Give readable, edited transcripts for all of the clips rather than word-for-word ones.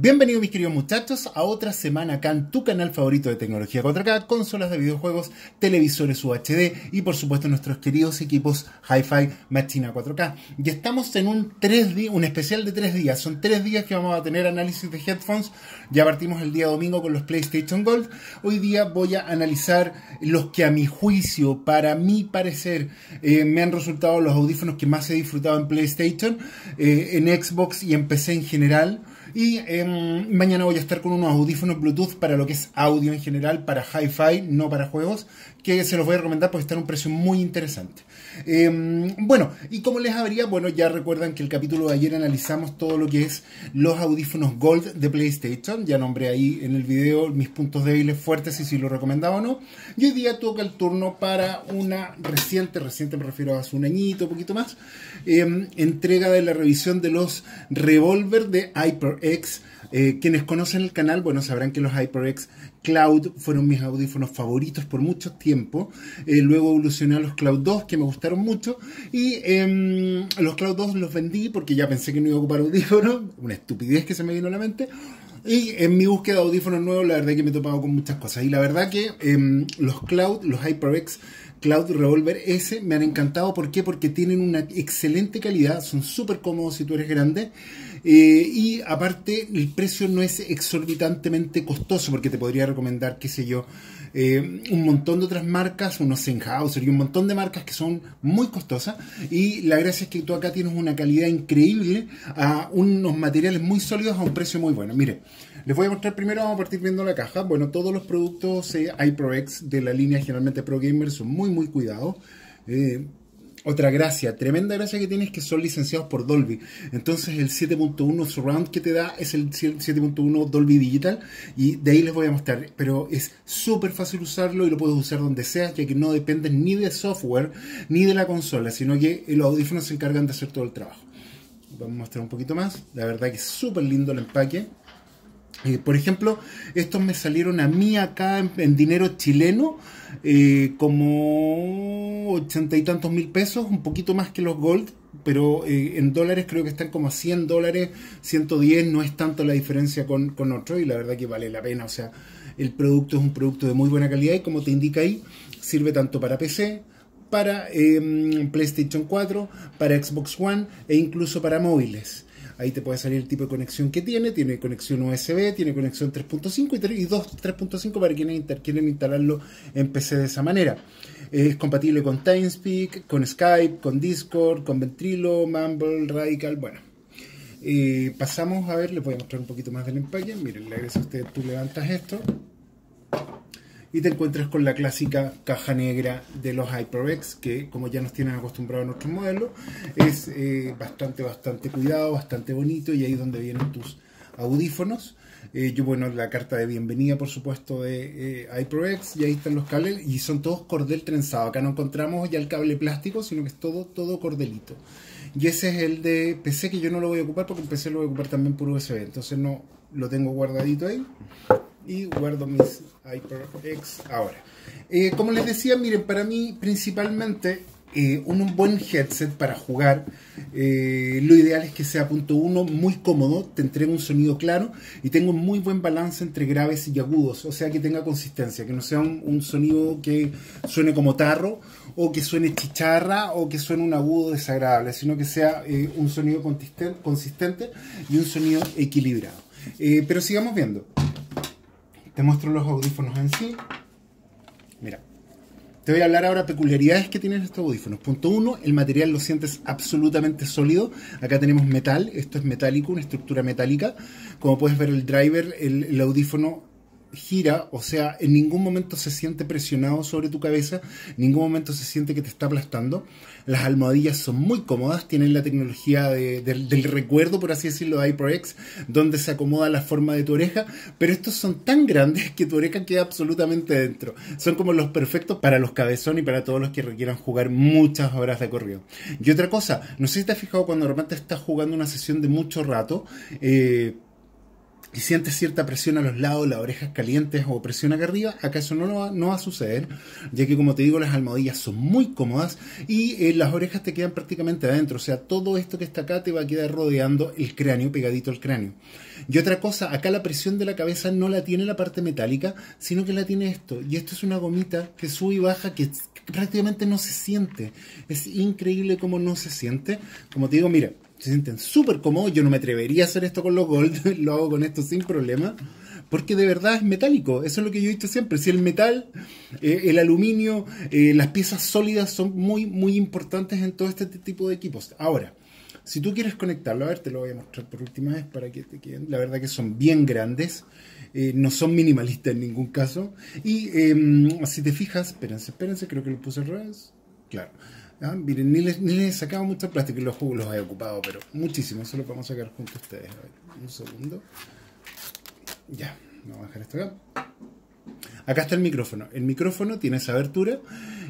Bienvenidos mis queridos muchachos a otra semana acá en tu canal favorito de tecnología 4K, consolas de videojuegos, televisores UHD y por supuesto nuestros queridos equipos Hi-Fi Machina 4K. Y estamos en un especial de 3 días, son 3 días que vamos a tener análisis de headphones. Ya partimos el día domingo con los PlayStation Gold. Hoy día voy a analizar los que a mi juicio, para mi parecer, me han resultado los audífonos que más he disfrutado en PlayStation, en Xbox y en PC en general. Y mañana voy a estar con unos audífonos Bluetooth para lo que es audio en general, para hi-fi, no para juegos, que se los voy a recomendar porque están a un precio muy interesante. Bueno, y como les habría, bueno, ya recuerdan que el capítulo de ayer analizamos todo lo que es los audífonos Gold de PlayStation. Ya nombré ahí en el video mis puntos débiles, fuertes y si lo recomendaba o no. Y hoy día toca el turno para una reciente me refiero a hace un añito, un poquito más, entrega de la revisión de los Revolver de HyperX. Quienes conocen el canal, bueno, sabrán que los HyperX Cloud fueron mis audífonos favoritos por mucho tiempo. Luego evolucioné a los Cloud 2, que me gustaron mucho. Y los Cloud 2 los vendí porque ya pensé que no iba a ocupar audífonos. Una estupidez que se me vino a la mente. Y en mi búsqueda de audífonos nuevos, la verdad es que me he topado con muchas cosas. Y la verdad que los HyperX Cloud Revolver S me han encantado. ¿Por qué? Porque tienen una excelente calidad, son súper cómodos si tú eres grande. Y aparte el precio no es exorbitantemente costoso, porque te podría recomendar, qué sé yo, un montón de otras marcas, unos Sennheiser y un montón de marcas que son muy costosas, y la gracia es que tú acá tienes una calidad increíble a unos materiales muy sólidos a un precio muy bueno. Mire, les voy a mostrar primero, vamos a partir viendo la caja. Bueno, todos los productos HyperX de la línea generalmente Pro Gamer son muy cuidados. Otra gracia, tremenda gracia que tienes, que son licenciados por Dolby. Entonces el 7.1 Surround que te da es el 7.1 Dolby Digital, y de ahí les voy a mostrar. Pero es súper fácil usarlo y lo puedes usar donde seas, ya que no dependes ni de software ni de la consola, sino que los audífonos se encargan de hacer todo el trabajo. Vamos a mostrar un poquito más. La verdad que es súper lindo el empaque. Por ejemplo, estos me salieron a mí acá en dinero chileno como 80 y tantos mil pesos, un poquito más que los Gold, pero en dólares creo que están como a 100 dólares, 110, no es tanto la diferencia con otro, y la verdad que vale la pena. O sea, el producto es un producto de muy buena calidad y como te indica ahí, sirve tanto para PC, para PlayStation 4, para Xbox One e incluso para móviles. Ahí te puede salir el tipo de conexión que tiene. Tiene conexión USB, tiene conexión 3.5 y 3.5 para quienes quieren instalarlo en PC de esa manera. Es compatible con TimeSpeak, con Skype, con Discord, con Ventrilo, Mumble, Radical. Bueno, pasamos a ver, les voy a mostrar un poquito más del empaque. Miren, le agradezco a ustedes, tú levantas esto y te encuentras con la clásica caja negra de los HyperX, que como ya nos tienen acostumbrados en nuestros modelos, es bastante cuidado, bastante bonito, y ahí es donde vienen tus audífonos. Yo, bueno, la carta de bienvenida, por supuesto, de HyperX, y ahí están los cables, y son todos cordel trenzado. Acá no encontramos ya el cable plástico, sino que es todo cordelito. Y ese es el de PC, que yo no lo voy a ocupar porque en PC lo voy a ocupar también por USB, entonces no lo tengo guardadito ahí. Y guardo mis HyperX ahora. Como les decía, miren, para mí principalmente un buen headset para jugar, lo ideal es que sea .1, muy cómodo, te entrega un sonido claro y tenga un muy buen balance entre graves y agudos, o sea que tenga consistencia, que no sea un sonido que suene como tarro, o que suene chicharra, o que suene un agudo desagradable, sino que sea un sonido consistente y un sonido equilibrado. Pero sigamos viendo. Te muestro los audífonos en sí. Mira, te voy a hablar ahora peculiaridades que tienen estos audífonos. Punto uno, el material lo sientes absolutamente sólido. Acá tenemos metal, esto es metálico, una estructura metálica. Como puedes ver, el driver, el audífono gira, o sea, en ningún momento se siente presionado sobre tu cabeza, en ningún momento se siente que te está aplastando. Las almohadillas son muy cómodas, tienen la tecnología del recuerdo, por así decirlo, de HyperX, donde se acomoda la forma de tu oreja, pero estos son tan grandes que tu oreja queda absolutamente dentro. Son como los perfectos para los cabezones y para todos los que requieran jugar muchas horas de corrido. Y otra cosa, no sé si te has fijado, cuando de repente estás jugando una sesión de mucho rato, y sientes cierta presión a los lados, las orejas calientes o presión acá arriba, acá eso no va a suceder, ya que, como te digo, las almohadillas son muy cómodas y las orejas te quedan prácticamente adentro, o sea, todo esto que está acá te va a quedar rodeando el cráneo, pegadito al cráneo. Y otra cosa, acá la presión de la cabeza no la tiene la parte metálica, sino que la tiene esto, y esto es una gomita que sube y baja, que prácticamente no se siente. Es increíble cómo no se siente. Como te digo, mira, se sienten súper cómodos. Yo no me atrevería a hacer esto con los Gold, lo hago con esto sin problema, porque de verdad es metálico. Eso es lo que yo he dicho siempre, si el metal, el aluminio, las piezas sólidas son muy muy importantes en todo este tipo de equipos. Ahora, si tú quieres conectarlo, a ver, te lo voy a mostrar por última vez para que te queden. La verdad que son bien grandes, no son minimalistas en ningún caso. Y si te fijas, espérense, creo que lo puse al revés, claro. Ah, miren, ni les he sacado mucho plástico, los he ocupado, pero muchísimo. Eso lo vamos a sacar junto a ustedes. A ver, un segundo. Ya, vamos a dejar esto acá. Acá está el micrófono. El micrófono tiene esa abertura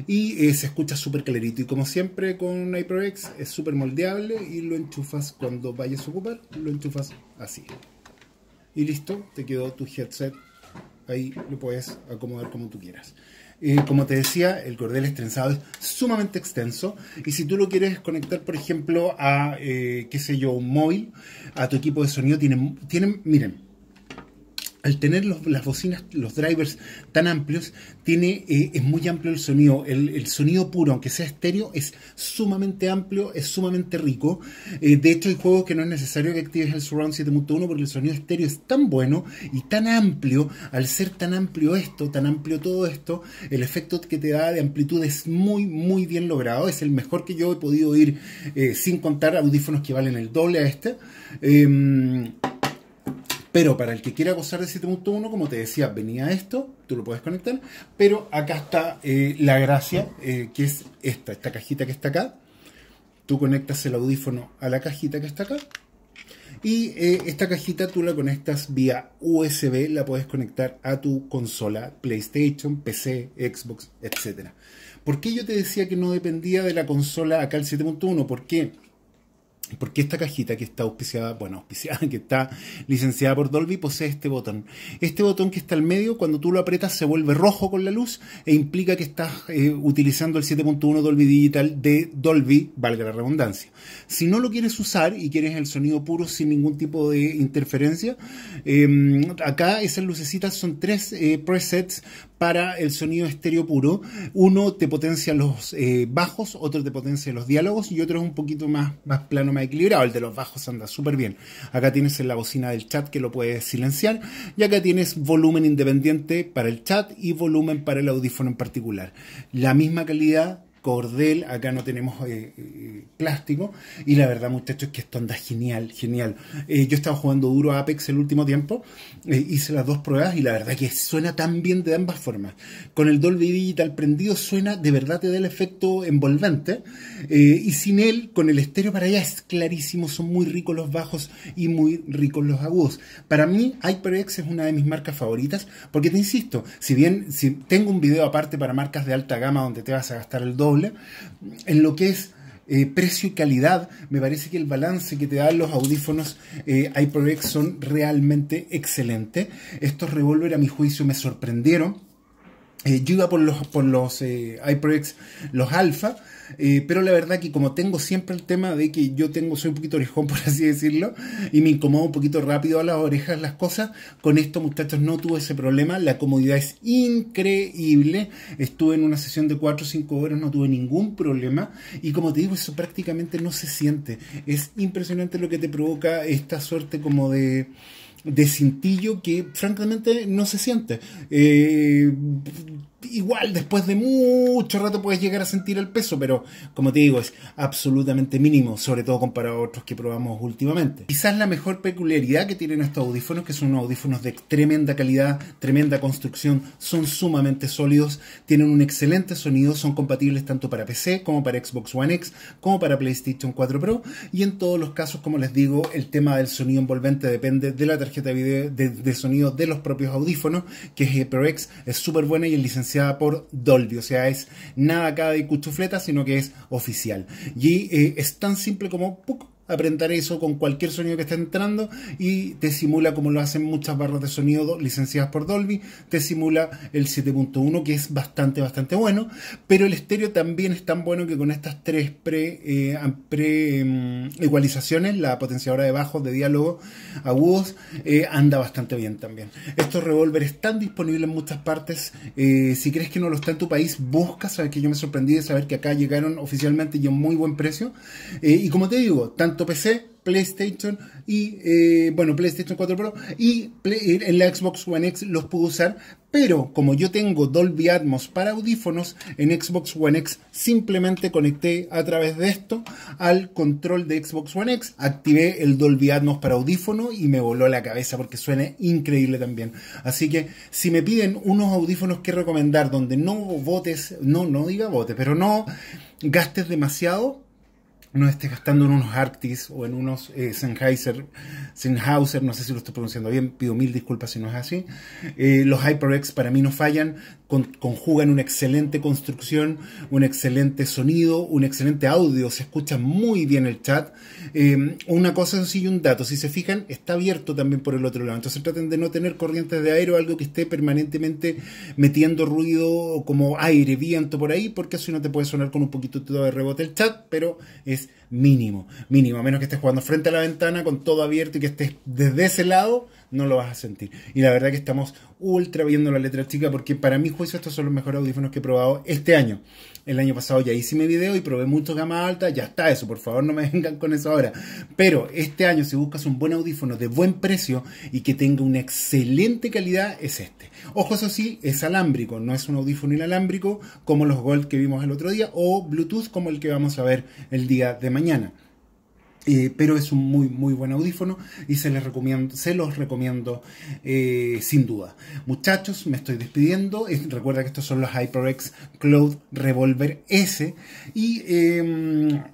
y se escucha súper clarito. Y como siempre con HyperX es súper moldeable y lo enchufas cuando vayas a ocupar. Lo enchufas así. Y listo, te quedó tu headset. Ahí lo puedes acomodar como tú quieras. Como te decía, el cordel estrenzado es sumamente extenso, y si tú lo quieres conectar, por ejemplo, a qué sé yo, un móvil, a tu equipo de sonido, tienen, miren, al tener las bocinas, los drivers tan amplios, es muy amplio el sonido. El sonido puro, aunque sea estéreo, es sumamente amplio, es sumamente rico. De hecho, hay juegos que no es necesario que actives el Surround 7.1 porque el sonido estéreo es tan bueno y tan amplio. Al ser tan amplio esto, tan amplio todo esto, el efecto que te da de amplitud es muy, muy bien logrado. Es el mejor que yo he podido oír, sin contar audífonos que valen el doble a este. Pero para el que quiera gozar de 7.1, como te decía, venía esto, tú lo puedes conectar. Pero acá está la gracia, que es esta cajita que está acá. Tú conectas el audífono a la cajita que está acá. Y esta cajita tú la conectas vía USB, la puedes conectar a tu consola, PlayStation, PC, Xbox, etc. ¿Por qué yo te decía que no dependía de la consola acá el 7.1? ¿Por qué? Porque esta cajita que está auspiciada, que está licenciada por Dolby, posee este botón. Este botón que está al medio, cuando tú lo aprietas se vuelve rojo con la luz e implica que estás utilizando el 7.1 Dolby Digital de Dolby, valga la redundancia. Si no lo quieres usar y quieres el sonido puro sin ningún tipo de interferencia, acá esas lucecitas son tres presets para el sonido estéreo puro. Uno te potencia los bajos, otro te potencia los diálogos y otro es un poquito más plano, más equilibrado. El de los bajos anda súper bien. Acá tienes la bocina del chat que lo puedes silenciar, y acá tienes volumen independiente para el chat y volumen para el audífono en particular. La misma calidad, cordel, acá no tenemos plástico, y la verdad, muchachos, que esto anda genial, genial. Yo estaba jugando duro a Apex el último tiempo, hice las dos pruebas y la verdad que suena tan bien de ambas formas. Con el Dolby Digital prendido suena, de verdad te da el efecto envolvente, y sin él, con el estéreo para allá es clarísimo, son muy ricos los bajos y muy ricos los agudos. Para mí, HyperX es una de mis marcas favoritas, porque te insisto, si tengo un video aparte para marcas de alta gama donde te vas a gastar el doble, en lo que es precio y calidad, me parece que el balance que te dan los audífonos HyperX son realmente excelentes. Estos Revolver, a mi juicio, me sorprendieron. Yo iba por los HyperX, los Alpha, pero la verdad que, como tengo siempre el tema de que soy un poquito orejón, por así decirlo, y me incomodo un poquito rápido a las orejas las cosas, con esto, muchachos, no tuve ese problema. La comodidad es increíble. Estuve en una sesión de 4 o 5 horas, no tuve ningún problema, y como te digo, eso prácticamente no se siente. Es impresionante lo que te provoca esta suerte como de cintillo que francamente no se siente. Igual después de mucho rato puedes llegar a sentir el peso, pero como te digo, es absolutamente mínimo, sobre todo comparado a otros que probamos últimamente. Quizás la mejor peculiaridad que tienen estos audífonos, que son unos audífonos de tremenda calidad, tremenda construcción, son sumamente sólidos, tienen un excelente sonido, son compatibles tanto para PC como para Xbox One X, como para PlayStation 4 Pro, y en todos los casos, como les digo, el tema del sonido envolvente depende de la tarjeta de video de sonido de los propios audífonos, que es HyperX, es súper buena y es licenciada por Dolby, o sea, es nada acá de cuchufleta, sino que es oficial. Y es tan simple como ¡puc! apretar eso con cualquier sonido que esté entrando y te simula, como lo hacen muchas barras de sonido licenciadas por Dolby, te simula el 7.1, que es bastante bueno. Pero el estéreo también es tan bueno que con estas tres pre-ecualizaciones, la potenciadora de bajos, de diálogo, agudos, anda bastante bien también. Estos Revolver están disponibles en muchas partes. Si crees que no lo está en tu país, busca. Sabes que yo me sorprendí de saber que acá llegaron oficialmente y a muy buen precio. Y como te digo, tanto PC, PlayStation y bueno, PlayStation 4 Pro y en la Xbox One X los pude usar, pero como yo tengo Dolby Atmos para audífonos, en Xbox One X simplemente conecté a través de esto al control de Xbox One X, activé el Dolby Atmos para audífono y me voló la cabeza porque suena increíble también. Así que si me piden unos audífonos que recomendar donde no votes, no diga votes, pero no gastes demasiado, no estés gastando en unos Arctis o en unos Sennheiser, no sé si lo estoy pronunciando bien, pido mil disculpas si no es así. Los HyperX para mí no fallan, conjugan una excelente construcción, un excelente sonido, un excelente audio, se escucha muy bien el chat. Una cosa así y un dato, si se fijan, está abierto también por el otro lado, entonces traten de no tener corrientes de aire o algo que esté permanentemente metiendo ruido como aire, viento por ahí, porque si no te puede sonar con un poquito de rebote el chat, pero es mínimo, a menos que estés jugando frente a la ventana con todo abierto y que estés desde ese lado, no lo vas a sentir. Y la verdad que estamos ultra viendo la letra chica, porque para mi juicio estos son los mejores audífonos que he probado este año. El año pasado ya hice mi video y probé mucho gama alta, ya está eso, por favor no me vengan con eso ahora. Pero este año, si buscas un buen audífono de buen precio y que tenga una excelente calidad, es este. Ojo, eso sí, es alámbrico, no es un audífono inalámbrico como los Gold que vimos el otro día o Bluetooth como el que vamos a ver el día de mañana. Pero es un muy buen audífono y se los recomiendo sin duda. Muchachos, me estoy despidiendo. Recuerda que estos son los HyperX Cloud Revolver S. Y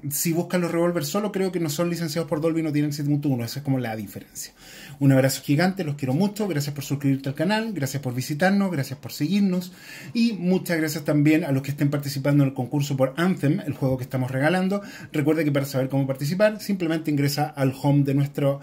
si buscan los Revolver solo, creo que no son licenciados por Dolby, no tienen 7.1. Esa es como la diferencia. Un abrazo gigante, los quiero mucho. Gracias por suscribirte al canal, gracias por visitarnos, gracias por seguirnos. Y muchas gracias también a los que estén participando en el concurso por Anthem, el juego que estamos regalando. Recuerda que para saber cómo participar, simplemente ingresa al home de nuestra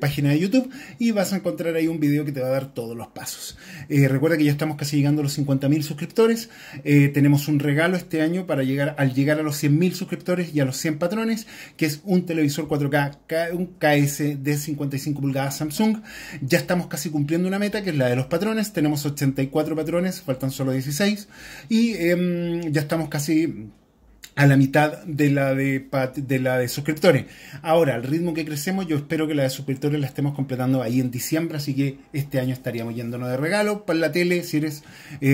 página de YouTube y vas a encontrar ahí un video que te va a dar todos los pasos. Recuerda que ya estamos casi llegando a los 50.000 suscriptores. Tenemos un regalo este año para llegar a los 100.000 suscriptores y a los 100 patrones, que es un televisor 4K, un KS de 55 pulgadas Samsung. Ya estamos casi cumpliendo una meta, que es la de los patrones. Tenemos 84 patrones, faltan solo 16. Y ya estamos casi a la mitad de la de suscriptores. Ahora, al ritmo que crecemos, yo espero que la de suscriptores la estemos completando ahí en diciembre, así que este año estaríamos yéndonos de regalo para la tele, si eres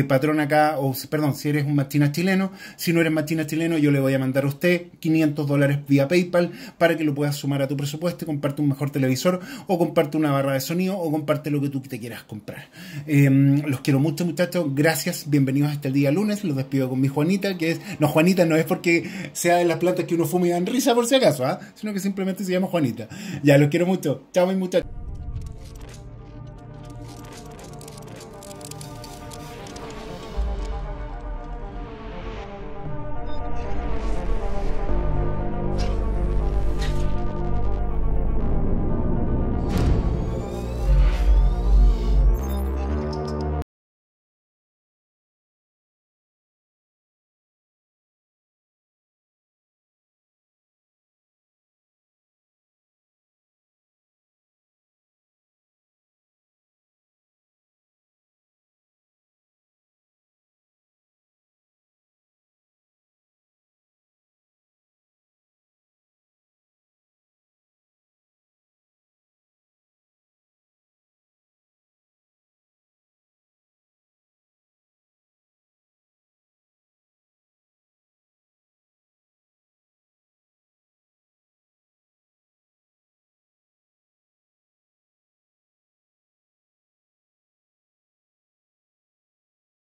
patrón acá, o perdón, si eres un machina chileno. Si no eres machina chileno, yo le voy a mandar a usted $500 vía PayPal para que lo puedas sumar a tu presupuesto y comparte un mejor televisor, o comparte una barra de sonido, o comparte lo que tú te quieras comprar. Los quiero mucho, muchachos, gracias, bienvenidos hasta el día lunes. Los despido con mi Juanita, que es... No, Juanita no es porque sea de las plantas que uno fuma y dan risa, por si acaso, sino que simplemente se llama Juanita. Ya, los quiero mucho. Chao, mis muchachos.